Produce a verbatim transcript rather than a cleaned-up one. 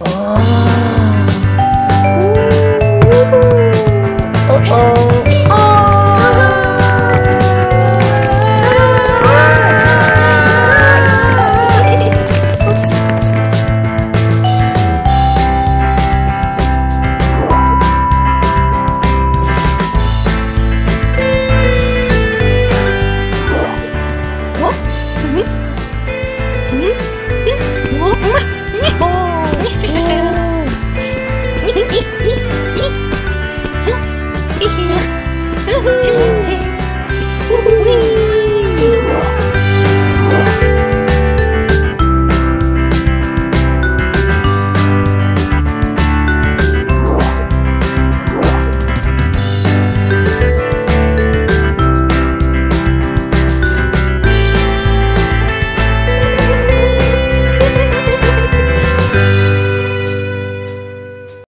Oh.